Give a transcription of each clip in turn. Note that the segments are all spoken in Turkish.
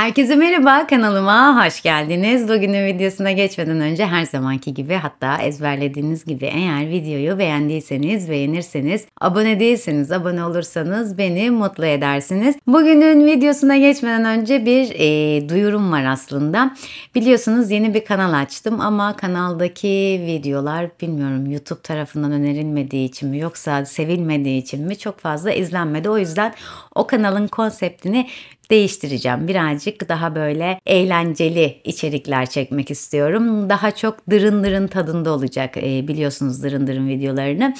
Herkese merhaba, kanalıma hoş geldiniz. Bugünün videosuna geçmeden önce her zamanki gibi, hatta ezberlediğiniz gibi, eğer videoyu beğendiyseniz, beğenirseniz, abone değilseniz abone olursanız beni mutlu edersiniz. Bugünün videosuna geçmeden önce bir duyurum var aslında. Biliyorsunuz yeni bir kanal açtım ama kanaldaki videolar bilmiyorum YouTube tarafından önerilmediği için mi yoksa sevilmediği için mi çok fazla izlenmedi. O yüzden o kanalın konseptini değiştireceğim. Birazcık daha böyle eğlenceli içerikler çekmek istiyorum. Daha çok dırın dırın tadında olacak. Biliyorsunuz dırın dırın videolarını.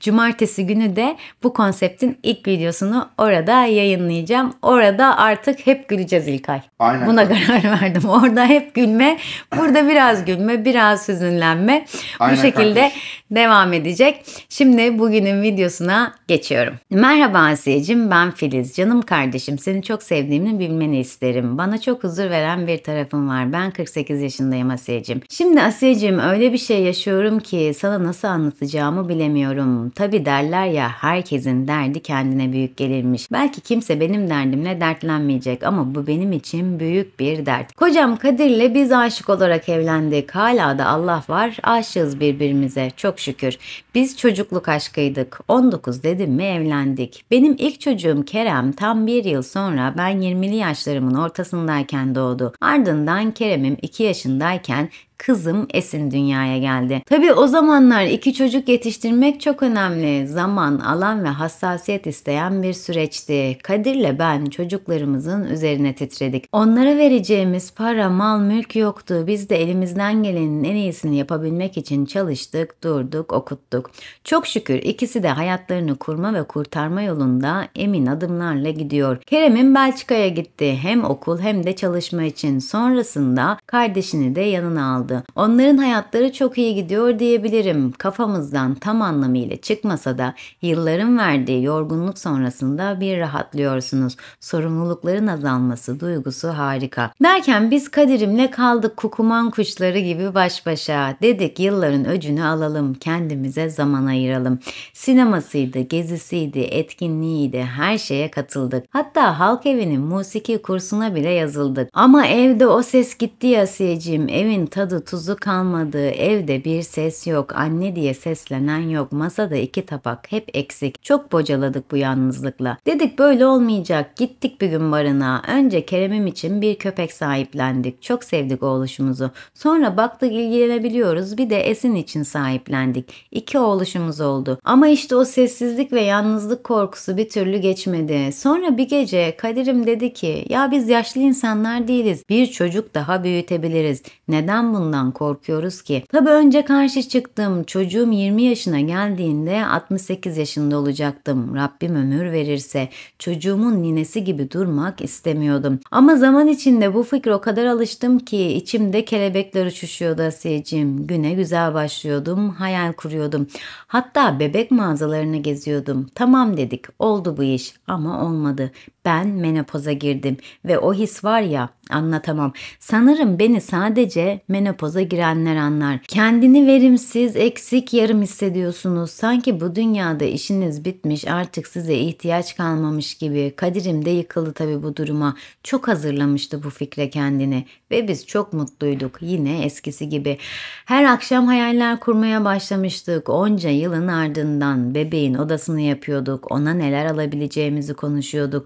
Cumartesi günü de bu konseptin ilk videosunu orada yayınlayacağım. Orada artık hep güleceğiz İlkay. Aynen. Buna karar verdim. Orada hep gülme. Burada biraz gülme, biraz hüzünlenme. Aynen, bu şekilde devam edecek. Şimdi bugünün videosuna geçiyorum. Merhaba Asiyeciğim, ben Filiz. Canım kardeşim, seni çok sevdiğim bilmeni isterim. Bana çok huzur veren bir tarafım var. Ben 48 yaşındayım Asiyeciğim. Şimdi Asiyeciğim, öyle bir şey yaşıyorum ki sana nasıl anlatacağımı bilemiyorum. Tabi derler ya, herkesin derdi kendine büyük gelirmiş. Belki kimse benim derdimle dertlenmeyecek ama bu benim için büyük bir dert. Kocam Kadir'le biz aşık olarak evlendik. Hala da Allah var, aşığız birbirimize. Çok şükür. Biz çocukluk aşkıydık. 19 dedim mi evlendik. Benim ilk çocuğum Kerem tam bir yıl sonra, ben 20'li yaşlarımın ortasındayken doğdu. Ardından Kerem'im 2 yaşındayken kızım Esin dünyaya geldi. Tabii o zamanlar 2 çocuk yetiştirmek çok önemli. Zaman, alan ve hassasiyet isteyen bir süreçti. Kadir'le ben çocuklarımızın üzerine titredik. Onlara vereceğimiz para, mal, mülk yoktu. Biz de elimizden gelenin en iyisini yapabilmek için çalıştık, durduk, okuttuk. Çok şükür ikisi de hayatlarını kurma ve kurtarma yolunda emin adımlarla gidiyor. Kerem'im Belçika'ya gitti. Hem okul hem de çalışma için. Sonrasında kardeşini de yanına aldı. Onların hayatları çok iyi gidiyor diyebilirim. Kafamızdan tam anlamıyla çıkmasa da yılların verdiği yorgunluk sonrasında bir rahatlıyorsunuz. Sorumlulukların azalması duygusu harika. Derken biz Kadir'imle kaldık kukuman kuşları gibi baş başa. Dedik yılların öcünü alalım, kendimize zaman ayıralım. Sinemasıydı, gezisiydi, etkinliğiydi, her şeye katıldık. Hatta halk evinin musiki kursuna bile yazıldık. Ama evde o ses gitti ya Asiyeciğim, evin tadı tuzu kalmadı. Evde bir ses yok. Anne diye seslenen yok. Masada 2 tabak hep eksik. Çok bocaladık bu yalnızlıkla. Dedik böyle olmayacak. Gittik bir gün barına. Önce Kerem'im için bir köpek sahiplendik. Çok sevdik o oluşumuzu. Sonra baktık ilgilenebiliyoruz. Bir de Esin için sahiplendik. 2 oluşumuz oldu. Ama işte o sessizlik ve yalnızlık korkusu bir türlü geçmedi. Sonra bir gece Kadir'im dedi ki, ya biz yaşlı insanlar değiliz. Bir çocuk daha büyütebiliriz. Neden bundan korkuyoruz ki? Tabii önce karşı çıktım. Çocuğum 20 yaşına geldiğinde 68 yaşında olacaktım. Rabbim ömür verirse. Çocuğumun ninesi gibi durmak istemiyordum. Ama zaman içinde bu fikre o kadar alıştım ki içimde kelebekler uçuşuyordu Asiyeciğim. Güne güzel başlıyordum. Hayal kuruyordum. Hatta bebek mağazalarını geziyordum. Tamam dedik. Oldu bu iş. Ama olmadı. Ben menopoza girdim ve o his var ya, anlatamam. Sanırım beni sadece menopoza girenler anlar. Kendini verimsiz, eksik, yarım hissediyorsunuz. Sanki bu dünyada işiniz bitmiş, artık size ihtiyaç kalmamış gibi. Kadir'im de yıkıldı tabii bu duruma. Çok hazırlamıştı bu fikre kendini ve biz çok mutluyduk. Yine eskisi gibi. Her akşam hayaller kurmaya başlamıştık. Onca yılın ardından bebeğin odasını yapıyorduk. Ona neler alabileceğimizi konuşuyorduk.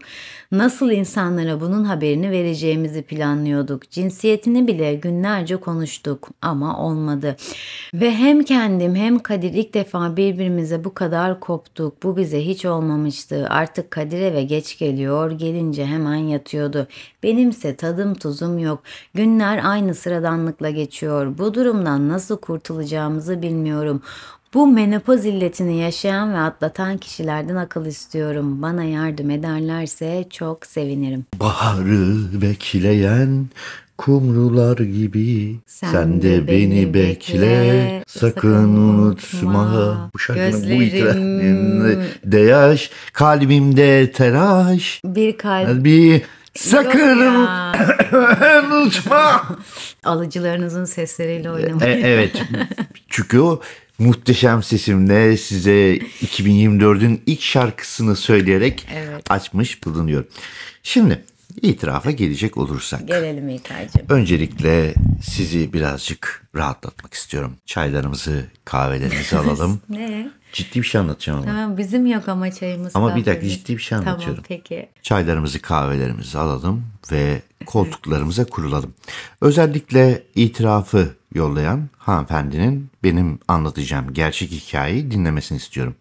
Nasıl insanlara bunun haberini vereceğimizi planlıyorduk. Cinsiyetini bile günlerce konuştuk ama olmadı. Ve hem kendim hem Kadir ilk defa birbirimize bu kadar koptuk. Bu bize hiç olmamıştı. Artık Kadir eve geç geliyor, gelince hemen yatıyordu. Benimse tadım tuzum yok. Günler aynı sıradanlıkla geçiyor. Bu durumdan nasıl kurtulacağımızı bilmiyorum. Bu menopoz illetini yaşayan ve atlatan kişilerden akıl istiyorum. Bana yardım ederlerse çok sevinirim. Baharı bekleyen kumrular gibi sen de beni bekle, sakın unutma. Bu şarkının bu yaş kalbimde telaş. Bir kalbi sakın unutma. Alıcılarınızın sesleriyle oynamayın. Evet. Çünkü o muhteşem sesimle size 2024'ün ilk şarkısını söyleyerek açmış bulunuyorum. Şimdi itirafa gelecek olursak. Gelelim İlkay'cığım. Öncelikle sizi birazcık rahatlatmak istiyorum. Çaylarımızı, kahvelerimizi alalım. Ne? Ciddi bir şey anlatacağım ama. Tamam, bizim yok ama çayımız. Ama bir dakika, ciddi bir şey anlatıyorum. Tamam, peki. Çaylarımızı, kahvelerimizi alalım ve koltuklarımıza kurulalım. Özellikle itirafı yollayan hanımefendinin benim anlatacağım gerçek hikayeyi dinlemesini istiyorum.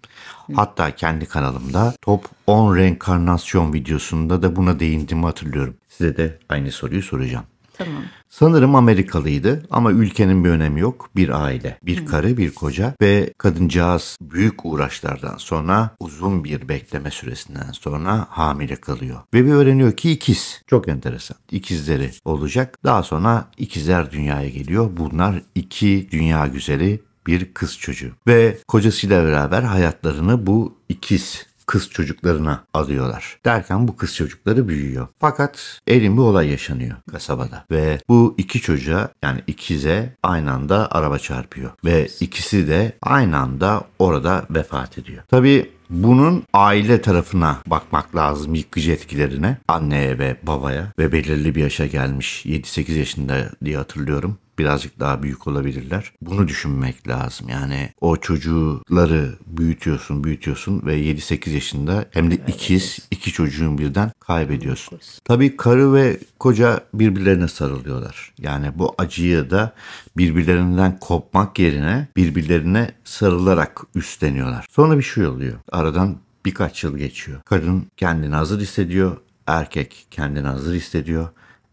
Hatta kendi kanalımda Top 10 Reenkarnasyon videosunda da buna değindiğimi hatırlıyorum. Size de aynı soruyu soracağım. Tamam. Sanırım Amerikalıydı ama ülkenin bir önemi yok. Bir aile, bir karı, bir koca ve kadıncağız büyük uğraşlardan sonra, uzun bir bekleme süresinden sonra hamile kalıyor. Ve bir öğreniyor ki ikiz. Çok enteresan. İkizleri olacak. Daha sonra ikizler dünyaya geliyor. Bunlar iki dünya güzeli, bir kız çocuğu. Ve kocasıyla beraber hayatlarını bu ikiz kız çocuklarına alıyorlar. Derken bu kız çocukları büyüyor. Fakat elin bir olay yaşanıyor kasabada. Ve bu iki çocuğa, yani ikize aynı anda araba çarpıyor. Ve ikisi de aynı anda orada vefat ediyor. Tabii bunun aile tarafına bakmak lazım, yıkıcı etkilerine. Anneye ve babaya ve belirli bir yaşa gelmiş, 7-8 yaşında diye hatırlıyorum. Birazcık daha büyük olabilirler. Bunu düşünmek lazım. Yani o çocukları büyütüyorsun, büyütüyorsun ve 7-8 yaşında hem de ikiz, iki çocuğun birden kaybediyorsun. Tabii karı ve koca birbirlerine sarılıyorlar. Yani bu acıyı da birbirlerinden kopmak yerine birbirlerine sarılarak üstleniyorlar. Sonra bir şey oluyor. Aradan birkaç yıl geçiyor. Kadın kendini hazır hissediyor. Erkek kendini hazır hissediyor.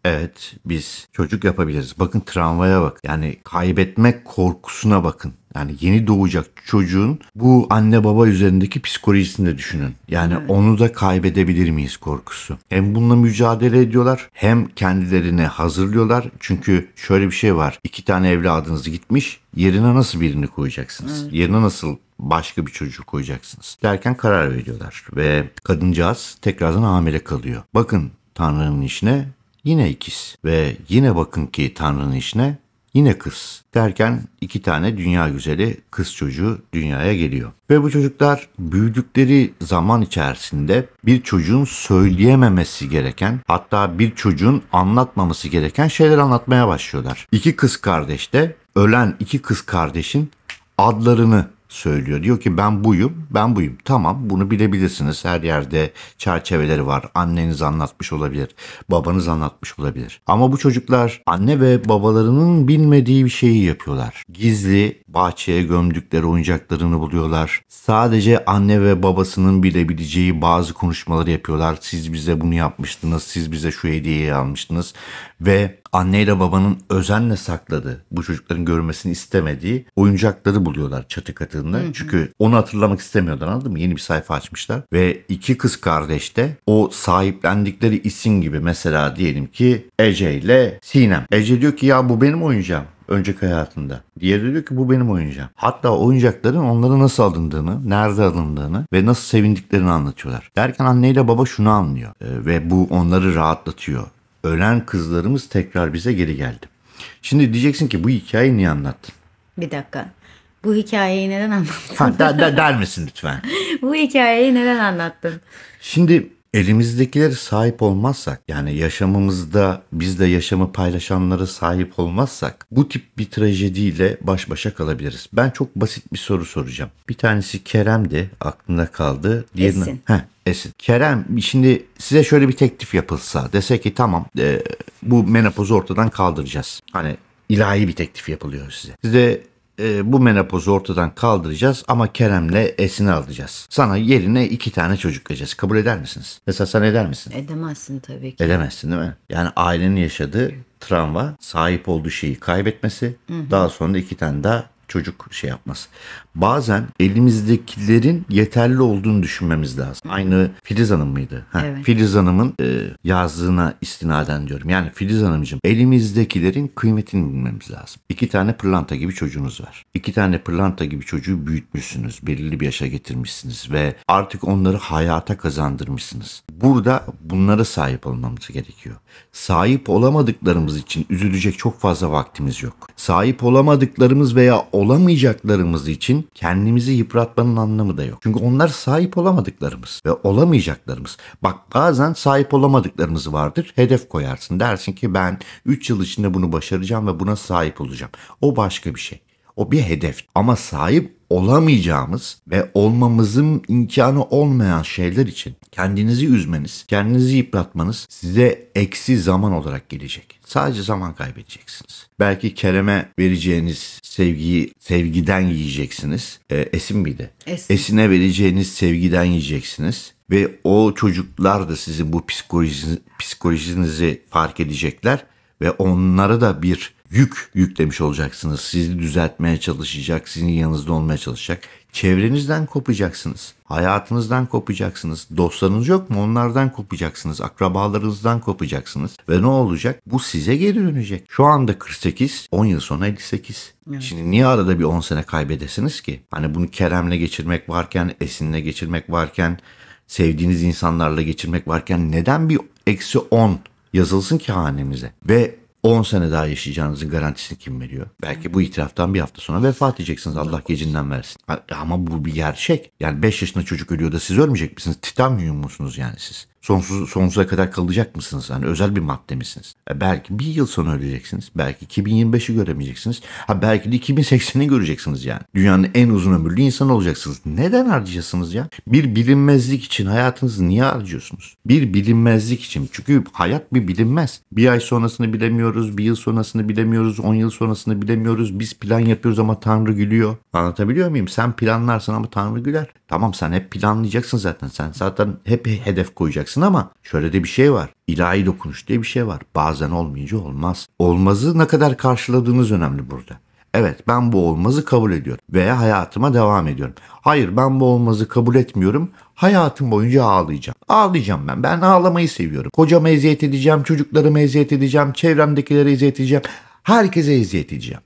Evet, biz çocuk yapabiliriz. Bakın travmaya bak. Yani kaybetmek korkusuna bakın. Yani yeni doğacak çocuğun bu anne baba üzerindeki psikolojisini de düşünün. Yani onu da kaybedebilir miyiz korkusu. Hem bununla mücadele ediyorlar, hem kendilerini hazırlıyorlar. Çünkü şöyle bir şey var. 2 tane evladınız gitmiş. Yerine nasıl birini koyacaksınız? Evet. Yerine nasıl başka bir çocuğu koyacaksınız? Derken karar veriyorlar. Ve kadıncağız tekrardan hamile kalıyor. Bakın Tanrı'nın işine. Yine ikiz ve yine bakın ki Tanrı'nın işine yine kız. Derken 2 tane dünya güzeli kız çocuğu dünyaya geliyor. Ve bu çocuklar büyüdükleri zaman içerisinde bir çocuğun söyleyememesi gereken, hatta bir çocuğun anlatmaması gereken şeyler anlatmaya başlıyorlar. 2 kız kardeş de ölen 2 kız kardeşin adlarını söylüyor. Diyor ki ben buyum, ben buyum. Tamam, bunu bilebilirsiniz. Her yerde çerçeveleri var. Anneniz anlatmış olabilir. Babanız anlatmış olabilir. Ama bu çocuklar anne ve babalarının bilmediği bir şeyi yapıyorlar. Gizli bahçeye gömdükleri oyuncaklarını buluyorlar. Sadece anne ve babasının bilebileceği bazı konuşmaları yapıyorlar. Siz bize bunu yapmıştınız. Siz bize şu hediyeyi almıştınız. Ve anneyle babanın özenle sakladığı, bu çocukların görmesini istemediği oyuncakları buluyorlar çatı katında. Çünkü onu hatırlamak istemiyorlar, anladın mı? Yeni bir sayfa açmışlar. Ve 2 kız kardeş de o sahiplendikleri isim gibi, mesela diyelim ki Ece ile Sinem. Ece diyor ki ya bu benim oyuncağım. Önceki hayatında. Diğeri diyor ki bu benim oyuncağım. Hatta oyuncakların onlara nasıl alındığını, nerede alındığını ve nasıl sevindiklerini anlatıyorlar. Derken anneyle baba şunu anlıyor ve bu onları rahatlatıyor. Ölen kızlarımız tekrar bize geri geldi. Şimdi diyeceksin ki bu hikayeyi niye anlattın? Bir dakika. Bu hikayeyi neden anlattın? Ha, der misin lütfen? Bu hikayeyi neden anlattın? Şimdi elimizdekileri sahip olmazsak, yani yaşamımızda bizle yaşamı paylaşanlara sahip olmazsak bu tip bir trajediyle baş başa kalabiliriz. Ben çok basit bir soru soracağım. Bir tanesi Kerem'di, aklımda kaldı. Diğerine... Esin. Heh. Esin. Kerem, şimdi size şöyle bir teklif yapılsa, dese ki tamam bu menopozu ortadan kaldıracağız. Hani ilahi bir teklif yapılıyor size. Size bu menopozu ortadan kaldıracağız ama Kerem'le Esin'i alacağız. Sana yerine 2 tane çocuk vereceğiz. Kabul eder misiniz? Mesela sen eder misin? Edemezsin tabii ki. Edemezsin değil mi? Yani ailenin yaşadığı travma, sahip olduğu şeyi kaybetmesi, daha sonra 2 tane daha çocuk şey yapmaz. Bazen elimizdekilerin yeterli olduğunu düşünmemiz lazım. Aynı Filiz Hanım mıydı? Ha, evet. Filiz Hanım'ın yazdığına istinaden diyorum. Yani Filiz Hanımcığım, elimizdekilerin kıymetini bilmemiz lazım. 2 tane pırlanta gibi çocuğunuz var. 2 tane pırlanta gibi çocuğu büyütmüşsünüz. Belirli bir yaşa getirmişsiniz ve artık onları hayata kazandırmışsınız. Burada bunlara sahip olmamız gerekiyor. Sahip olamadıklarımız için üzülecek çok fazla vaktimiz yok. Sahip olamadıklarımız veya olamayacaklarımız için kendimizi yıpratmanın anlamı da yok. Çünkü onlar sahip olamadıklarımız ve olamayacaklarımız. Bak, bazen sahip olamadıklarımız vardır. Hedef koyarsın. Dersin ki ben 3 yıl içinde bunu başaracağım ve buna sahip olacağım. O başka bir şey. O bir hedef. Ama sahip olamayacağımız ve olmamızın imkanı olmayan şeyler için kendinizi üzmeniz, kendinizi yıpratmanız size eksi zaman olarak gelecek. Sadece zaman kaybedeceksiniz. Belki Kerem'e vereceğiniz sevgiyi sevgiden yiyeceksiniz. Esin miydi? Esin'e vereceğiniz sevgiden yiyeceksiniz. Ve o çocuklar da sizin bu psikolojinizi fark edecekler. Ve onlara da bir yük yüklemiş olacaksınız. Sizi düzeltmeye çalışacak, sizin yanınızda olmaya çalışacak. Çevrenizden kopacaksınız. Hayatınızdan kopacaksınız. Dostlarınız yok mu? Onlardan kopacaksınız. Akrabalarınızdan kopacaksınız. Ve ne olacak? Bu size geri dönecek. Şu anda 48, 10 yıl sonra 58. Evet. Şimdi niye arada bir 10 sene kaybedesiniz ki? Hani bunu Kerem'le geçirmek varken, Esin'le geçirmek varken, sevdiğiniz insanlarla geçirmek varken neden bir eksi 10 yazılsın ki hanemize? Ve 10 sene daha yaşayacağınızın garantisini kim veriyor? Belki bu itiraftan bir hafta sonra vefat edeceksiniz. Allah gecinden versin. Ama bu bir gerçek. Yani 5 yaşında çocuk ölüyor da siz ölmeyecek misiniz? Titanyum musunuz yani siz? Sonsuza kadar kalacak mısınız? Yani özel bir madde misiniz? Belki bir yıl sonra öleceksiniz. Belki 2025'i göremeyeceksiniz. Belki de 2080'i göreceksiniz yani. Dünyanın en uzun ömürlü insanı olacaksınız. Neden harcayasınız ya? Bir bilinmezlik için hayatınızı niye harcıyorsunuz? Bir bilinmezlik için. Çünkü hayat bir bilinmez. Bir ay sonrasını bilemiyoruz. Bir yıl sonrasını bilemiyoruz. 10 yıl sonrasını bilemiyoruz. Biz plan yapıyoruz ama Tanrı gülüyor. Anlatabiliyor muyum? Sen planlarsan ama Tanrı güler. Tamam, sen hep planlayacaksın zaten. Sen zaten hep hedef koyacaksın. Ama şöyle de bir şey var. İlahi dokunuş diye bir şey var. Bazen olmayınca olmaz. Olmazı ne kadar karşıladığınız önemli burada. Evet, ben bu olmazı kabul ediyorum veya hayatıma devam ediyorum. Hayır, ben bu olmazı kabul etmiyorum. Hayatım boyunca ağlayacağım. Ağlayacağım ben. Ben ağlamayı seviyorum. Kocama eziyet edeceğim, çocuklarıma eziyet edeceğim, çevremdekilere eziyet edeceğim. Herkese eziyet edeceğim.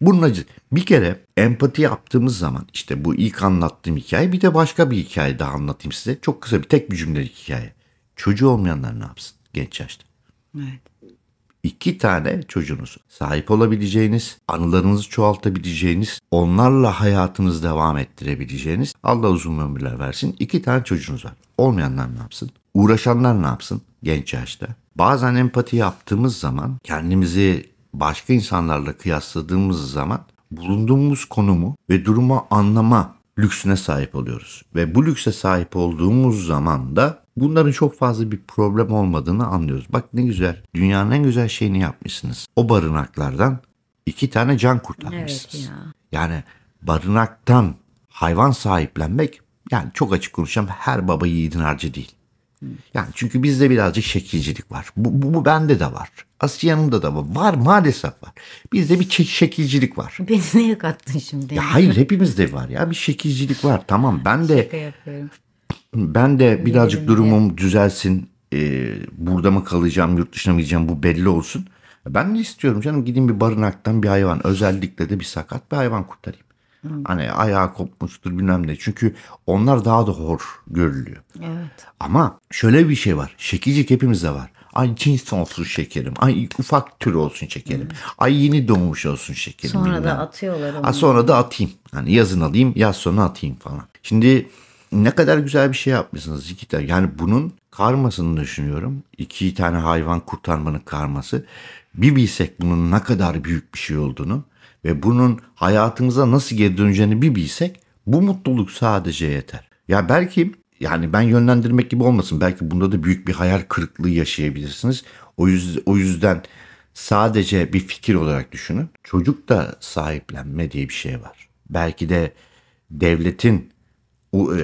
Bunun acı. Bir kere empati yaptığımız zaman, işte bu ilk anlattığım hikaye, bir de başka bir hikaye daha anlatayım size. Çok kısa, bir tek bir cümlelik hikaye. Çocuğu olmayanlar ne yapsın genç yaşta? Evet. 2 tane çocuğunuz, sahip olabileceğiniz, anılarınızı çoğaltabileceğiniz, onlarla hayatınızı devam ettirebileceğiniz, Allah uzun ömürler versin, 2 tane çocuğunuz var. Olmayanlar ne yapsın? Uğraşanlar ne yapsın genç yaşta? Bazen empati yaptığımız zaman, kendimizi başka insanlarla kıyasladığımız zaman bulunduğumuz konumu ve durumu anlama lüksüne sahip oluyoruz. Ve bu lükse sahip olduğumuz zaman da bunların çok fazla bir problem olmadığını anlıyoruz. Bak ne güzel. Dünyanın en güzel şeyini yapmışsınız. O barınaklardan 2 tane can kurtarmışsınız. Evet ya. Yani barınaktan hayvan sahiplenmek, yani çok açık konuşacağım, her baba yiğidin harcı değil. Yani çünkü bizde birazcık şekilcilik var. Bu bende de var. Asiye'nin de var. Var, maalesef var. Bizde bir şekilcilik var. Beni neye kattın şimdi? Ya hayır, hepimizde var ya. Bir şekilcilik var. Tamam, ben de... Şaka yapıyorum. Ben de birazcık durumum düzelsin, burada mı kalacağım, yurt dışına mı gideceğim, bu belli olsun. Ben de istiyorum canım, gideyim bir barınaktan bir hayvan, özellikle de bir sakat bir hayvan kurtarayım. Hı. Hani ayağı kopmuştur bilmem ne, çünkü onlar daha da hor görülüyor. Evet. Ama şöyle bir şey var, şekilcilik hepimizde var. Ay cins olsun şekerim. Ay ufak tür olsun şekerim. Ay yeni doğmuş olsun şekerim. Sonra bilmem. Da atıyorlar onu. Sonra da atayım. Hani yazın alayım, yaz sonu atayım falan. Şimdi... Ne kadar güzel bir şey yapmışsınız. 2 tane. Yani bunun karmasını düşünüyorum. 2 tane hayvan kurtarmanın karması. Bir bilsek bunun ne kadar büyük bir şey olduğunu ve bunun hayatımıza nasıl geri döneceğini bir bilsek, bu mutluluk sadece yeter. Ya belki, yani ben yönlendirmek gibi olmasın, belki bunda da büyük bir hayal kırıklığı yaşayabilirsiniz. O yüzden sadece bir fikir olarak düşünün. Çocuk da sahiplenme diye bir şey var. Belki de devletin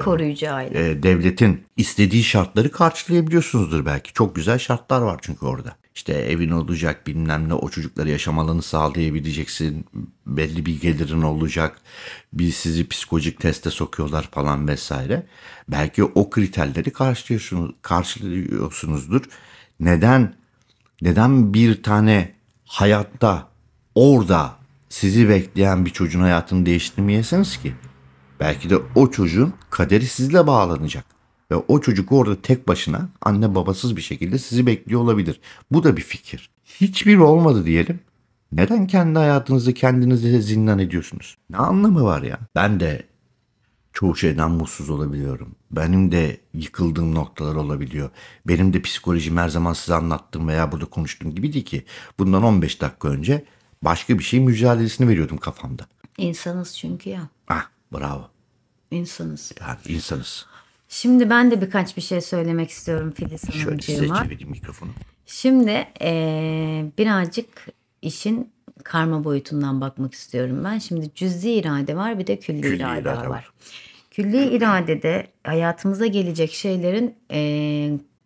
koruyucu aile. Devletin istediği şartları karşılayabiliyorsunuzdur belki. Çok güzel şartlar var çünkü orada. İşte evin olacak, bilmem ne, o çocuklara yaşam alanı sağlayabileceksin. Belli bir gelirin olacak. Bir sizi psikolojik teste sokuyorlar falan vesaire. Belki o kriterleri karşılıyorsunuzdur. Neden bir tane hayatta, orada sizi bekleyen bir çocuğun hayatını değiştirmeyesiniz ki? Belki de o çocuğun kaderi sizle bağlanacak. Ve o çocuk orada tek başına, anne babasız bir şekilde sizi bekliyor olabilir. Bu da bir fikir. Hiçbir olmadı diyelim. Neden kendi hayatınızı kendinize zindan ediyorsunuz? Ne anlamı var ya? Ben de çoğu şeyden mutsuz olabiliyorum. Benim de yıkıldığım noktalar olabiliyor. Benim de psikolojim her zaman size anlattığım veya burada konuştuğum gibiydi ki bundan 15 dakika önce başka bir şeyin mücadelesini veriyordum kafamda. İnsanız çünkü ya. Ah, bravo. İnsanız. Yani insanız. Şimdi ben de birkaç bir şey söylemek istiyorum Filiz Hanımcığıma. Şöyle size çevireyim mikrofonu. Şimdi birazcık işin karma boyutundan bakmak istiyorum ben. Şimdi cüz'i irade var, bir de külli irade var. Külli iradede hayatımıza gelecek şeylerin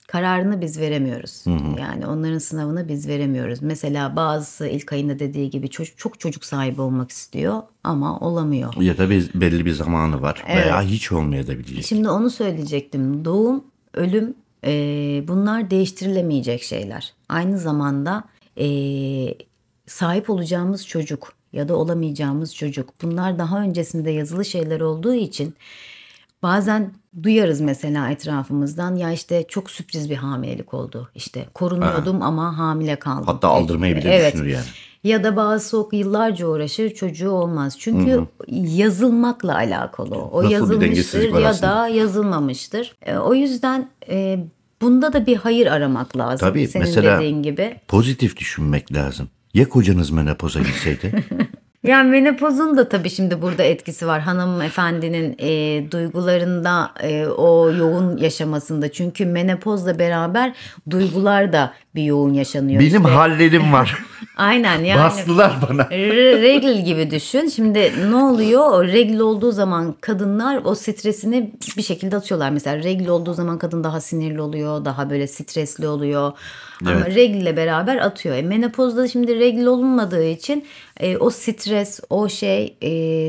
kararını biz veremiyoruz. Hı hı. Yani onların sınavını biz veremiyoruz. Mesela bazısı ilk ayında dediği gibi çok çocuk sahibi olmak istiyor ama olamıyor. Ya da belli bir zamanı var, evet, veya hiç olmayabilir. Şimdi onu söyleyecektim. Doğum, ölüm bunlar değiştirilemeyecek şeyler. Aynı zamanda sahip olacağımız çocuk ya da olamayacağımız çocuk. Bunlar daha öncesinde yazılı şeyler olduğu için bazen duyarız mesela etrafımızdan, ya işte çok sürpriz bir hamilelik oldu. İşte korunuyordum ama hamile kaldım. Hatta aldırmayı bile düşünür yani. Ya da bazısı yıllarca uğraşır, çocuğu olmaz. Çünkü yazılmakla alakalı o. O yazılmıştır ya da yazılmamıştır. O yüzden bunda da bir hayır aramak lazım. Tabii, senin mesela dediğin gibi. Pozitif düşünmek lazım. Ya kocanız menopoza gitseydi? Yani menopozun da tabii şimdi burada etkisi var. Hanımefendinin duygularında o yoğun yaşamasında. Çünkü menopozla beraber duygular da bir yoğun yaşanıyor. Benim hallerim var. Aynen yani. Bastılar bana. Regl gibi düşün. Şimdi ne oluyor? Regl olduğu zaman kadınlar o stresini bir şekilde atıyorlar. Mesela regl olduğu zaman kadın daha sinirli oluyor. Daha böyle stresli oluyor. Evet. Ama regl ile beraber atıyor. Menopozda şimdi regl olunmadığı için o stres, o şey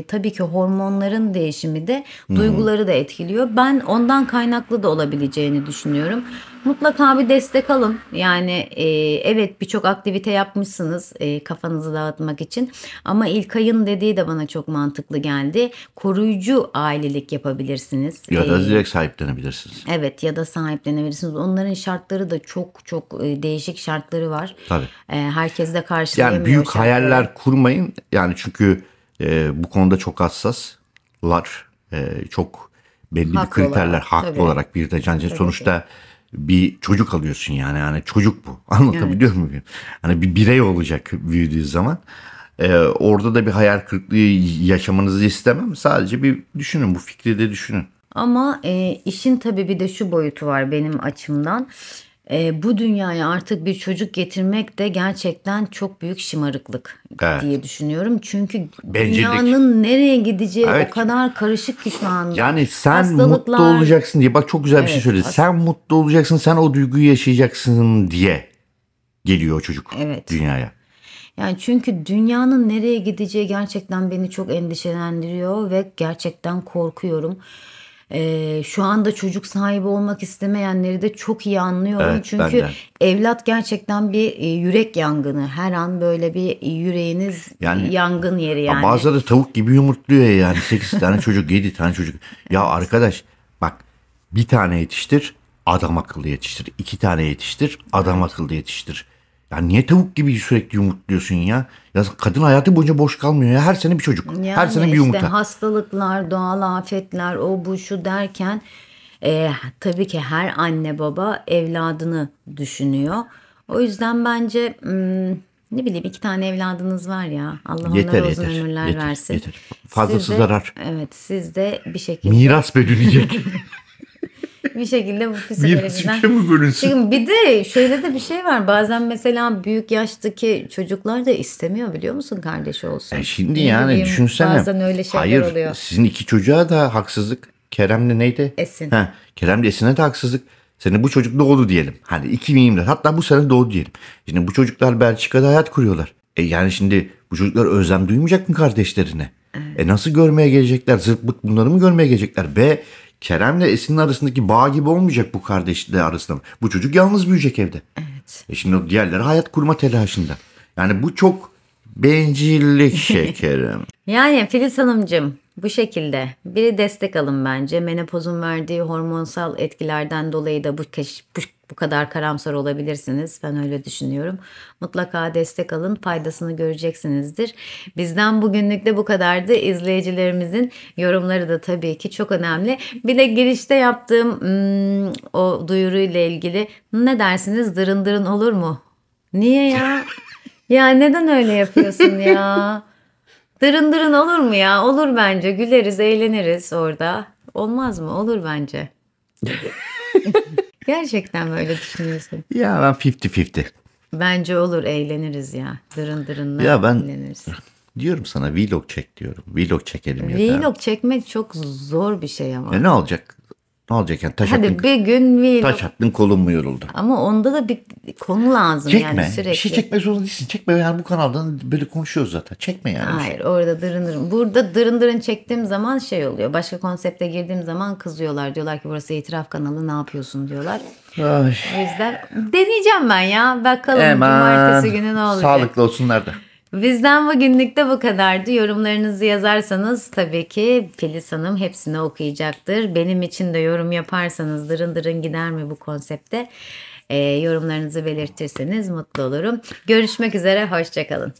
tabii ki hormonların değişimi de duyguları da etkiliyor. Ben ondan kaynaklı da olabileceğini düşünüyorum. Mutlaka bir destek alın. Yani evet, birçok aktivite yapmışsınız kafanızı dağıtmak için. Ama İlkay'ın dediği de bana çok mantıklı geldi. Koruyucu ailelik yapabilirsiniz. Ya da direkt sahiplenebilirsiniz. Evet, ya da sahiplenebilirsiniz. Onların şartları da çok değişik şartları var. Tabii. Herkes de karşılayamıyor. Yani büyük hayaller kurmayın. Yani çünkü bu konuda çok hassaslar. Çok belli bir kriterler haklı olarak bir de sonuçta bir çocuk alıyorsun yani çocuk bu, anlatabiliyor muyum? Hani bir birey olacak büyüdüğü zaman. Orada da bir hayal kırıklığı yaşamanızı istemem. Sadece bir düşünün, bu fikri de düşünün. Ama işin tabii bir de şu boyutu var benim açımdan. Bu dünyaya artık bir çocuk getirmek de gerçekten çok büyük şımarıklık diye düşünüyorum. Çünkü dünyanın nereye gideceği o kadar karışık ki şu anda. Yani sen mutlu olacaksın diye, bak çok güzel bir şey söyledi. Sen mutlu olacaksın, sen o duyguyu yaşayacaksın diye geliyor o çocuk dünyaya. Yani çünkü dünyanın nereye gideceği gerçekten beni çok endişelendiriyor ve gerçekten korkuyorum. Şu anda çocuk sahibi olmak istemeyenleri de çok iyi anlıyorum. Evet, çünkü evlat gerçekten bir yürek yangını. Her an böyle bir yüreğiniz yangın yeri yani. Bazıları tavuk gibi yumurtluyor yani. 8 tane çocuk, 7 tane çocuk. Ya arkadaş bak, bir tane yetiştir, adam akıllı yetiştir. 2 tane yetiştir, adam akıllı yetiştir. Ya niye tavuk gibi sürekli yumurtluyorsun ya? Ya kadın hayatı boyunca boş kalmıyor ya. Her sene bir çocuk. Yani her sene bir yumurta. İşte hastalıklar, doğal afetler, o bu şu derken tabii ki her anne baba evladını düşünüyor. O yüzden bence ne bileyim, 2 tane evladınız var ya. Allah onlara uzun ömürler versin. Yeter. Fazlası zarar. Evet, siz de bir şekilde. Miras bölünecek. Bir şekilde bu psikolojiden. Şimdi bir de şöyle de bir şey var. Bazen mesela büyük yaştaki çocuklar da istemiyor, biliyor musun, kardeşi olsun. Şimdi düşünsene. Bazen öyle şeyler oluyor. Sizin 2 çocuğa da haksızlık. Kerem'le neydi? Esin. Kerem'le Esin'e de haksızlık. Senin bu çocuk doğdu diyelim. Hani 2020'de hatta bu sene doğdu diyelim. Şimdi bu çocuklar Belçika'da hayat kuruyorlar. Yani şimdi bu çocuklar özlem duymayacak mı kardeşlerine? Evet. Nasıl görmeye gelecekler? Zırt pırt bunları mı görmeye gelecekler? Ve Kerem'le Esin'in arasındaki bağ gibi olmayacak bu kardeşler arasında. Bu çocuk yalnız büyüyecek evde. Evet. Şimdi diğerleri hayat kurma telaşında. Yani bu çok bencillik şekerim. Yani Filiz Hanımcığım, bu şekilde biri destek alın bence. Menopozun verdiği hormonsal etkilerden dolayı da bu bu kadar karamsar olabilirsiniz. Ben öyle düşünüyorum. Mutlaka destek alın. Faydasını göreceksinizdir. Bizden bugünlük de bu kadardı. İzleyicilerimizin yorumları da tabii ki çok önemli. Bir de girişte yaptığım o duyuruyla ilgili ne dersiniz? Dırın dırın olur mu? Niye ya? Ya neden öyle yapıyorsun ya? Dırın dırın olur mu ya? Olur bence. Güleriz, eğleniriz orada. Olmaz mı? Olur bence. Gerçekten böyle düşünüyorsun. Ya ben 50-50. Bence olur, eğleniriz ya. Dırın dırınla ya ben eğleniriz. Diyorum sana, vlog çek diyorum. Vlog çekelim ya. Vlog çekmek çok zor bir şey ama. Ne olacak? Ne olacak yani? Taş hadi attın, bir gün vlog. Taş attın, kolun mu yoruldu? Ama onda da bir konu lazım. Çekme. Yani sürekli. Bir şey çekmez zorunda değilsin. Çekme yani, bu kanaldan böyle konuşuyoruz zaten. Çekme yani. Hayır, orada dırın dırın. Burada dırın dırın çektiğim zaman şey oluyor. Başka konsepte girdiğim zaman kızıyorlar. Diyorlar ki burası itiraf kanalı, ne yapıyorsun diyorlar. Ay. O yüzden deneyeceğim ben ya. Bakalım cumartesi günü ne olacak. Sağlıklı olsunlar da. Bizden bugünlük de bu kadardı. Yorumlarınızı yazarsanız tabii ki Filiz Hanım hepsini okuyacaktır. Benim için de yorum yaparsanız, dırın dırın gider mi bu konsepte, yorumlarınızı belirtirseniz mutlu olurum. Görüşmek üzere, hoşça kalın.